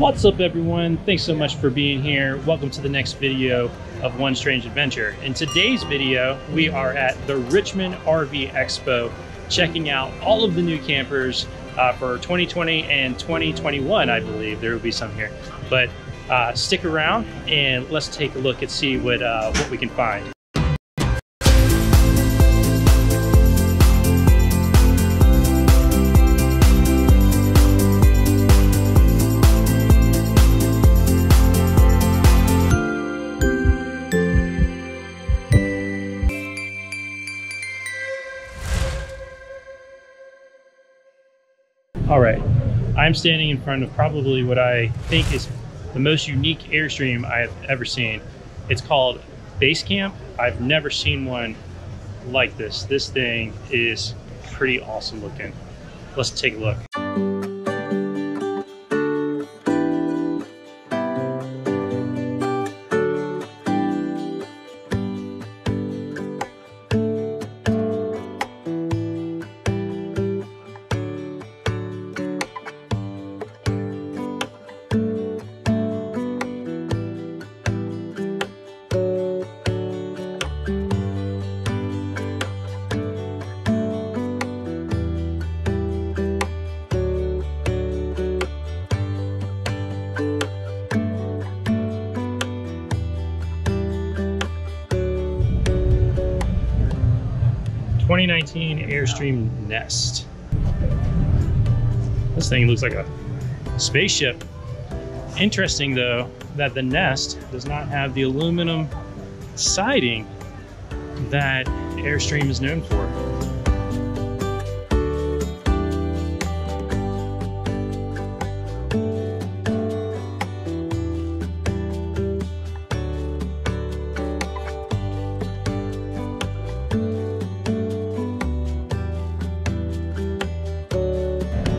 What's up, everyone? Thanks so much for being here. Welcome to the next video of One Strange Adventure. In today's video, we are at the Richmond RV Expo, checking out all of the new campers for 2020 and 2021, I believe. There will be some here, but stick around and let's take a look and see what we can find. All right, I'm standing in front of probably what I think is the most unique Airstream I have ever seen. It's called Basecamp. I've never seen one like this. This thing is pretty awesome looking. Let's take a look. Airstream Nest. This thing looks like a spaceship. Interesting though that the Nest does not have the aluminum siding that Airstream is known for.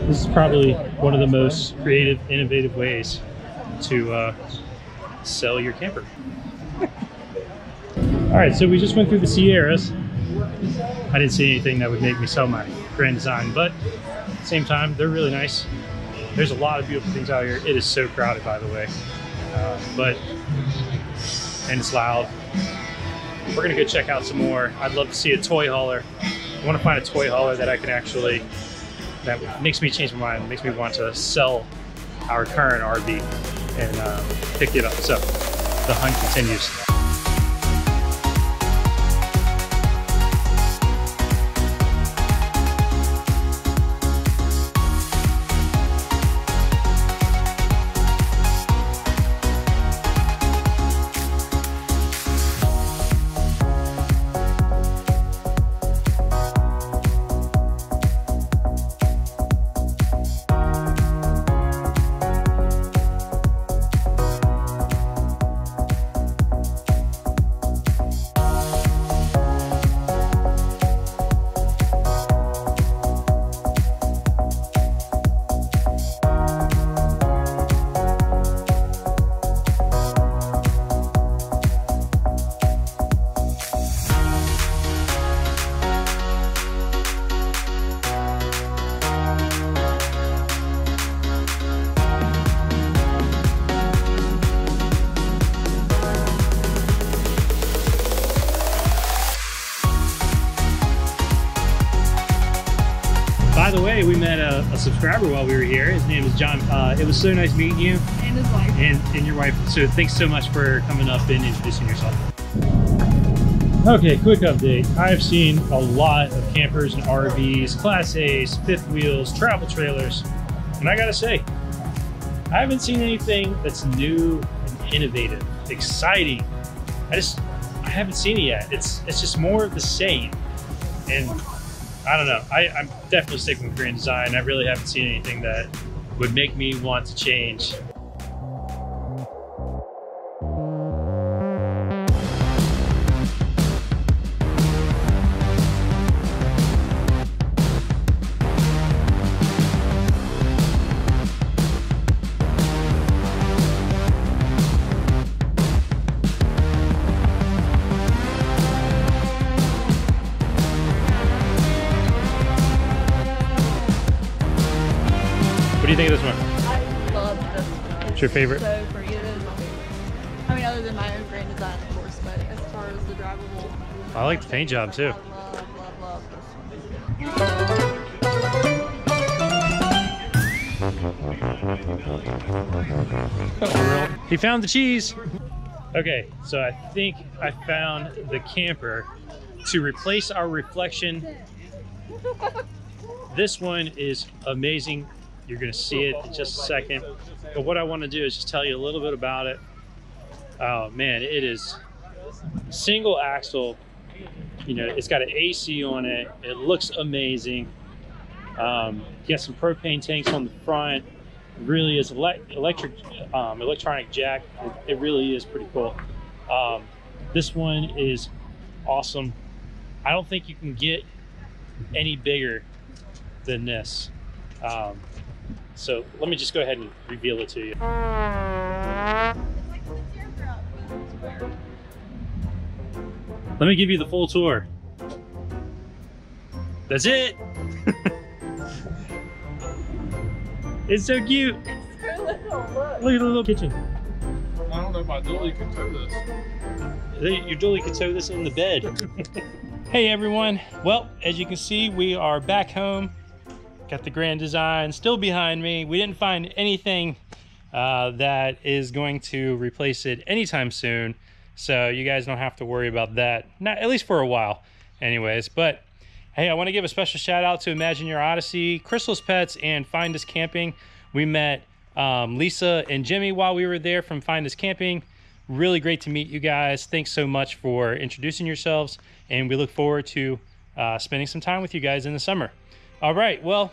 This is probably one of the most creative, innovative ways to sell your camper. All right, so we just went through the Sierras. I didn't see anything that would make me sell my Grand Design, but at the same time, they're really nice. There's a lot of beautiful things out here. It is so crowded, by the way, and it's loud. We're gonna go check out some more. I'd love to see a toy hauler. I wanna find a toy hauler that I can actually that makes me change my mind, makes me want to sell our current RV and pick it up. So the hunt continues. By the way, we met a subscriber while we were here. His name is John. It was so nice meeting you. And his wife. And your wife. So thanks so much for coming up and introducing yourself. Okay, quick update. I've seen a lot of campers and RVs, Class A's, fifth wheels, travel trailers. And I gotta say, I haven't seen anything that's new and innovative, exciting. I haven't seen it yet. It's just more of the same. And I don't know. I'm definitely sticking with Grand Design. I really haven't seen anything that would make me want to change. What do you think of this one? I love this one. your favorite? So for you, that is my favorite. I mean, other than my own Grand Design, of course, but as far as the drivable. I like the paint job too. I love, love this one. He found the cheese. Okay, so I think I found the camper to replace our reflection. This one is amazing. You're going to see it in just a second. But what I want to do is just tell you a little bit about it. Oh man, it is single axle. You know, it's got an AC on it. It looks amazing. You got some propane tanks on the front. It really is electronic jack. It really is pretty cool. This one is awesome. I don't think you can get any bigger than this. So let me just go ahead and reveal it to you. Let me give you the full tour. That's it. It's so cute. It's so little. Look. Look at the little kitchen. I don't know if my dually could tow this. Your dually could tow this in the bed. Hey everyone. Well, as you can see, we are back home. Got the Grand Design still behind me. We didn't find anything that is going to replace it anytime soon, so you guys don't have to worry about that, not at least for a while anyways. But hey, I want to give a special shout out to Imagine Your Odyssey, Crystal's Pets, and Find Us Camping. We met Lisa and Jimmy while we were there from Find Us Camping. Really great to meet you guys. Thanks so much for introducing yourselves, and we look forward to spending some time with you guys in the summer. All right, well,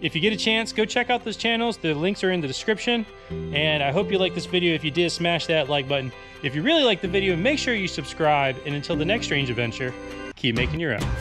if you get a chance, go check out those channels. The links are in the description. And I hope you like this video. If you did, smash that like button. If you really like the video, make sure you subscribe. And until the next strange adventure, keep making your own.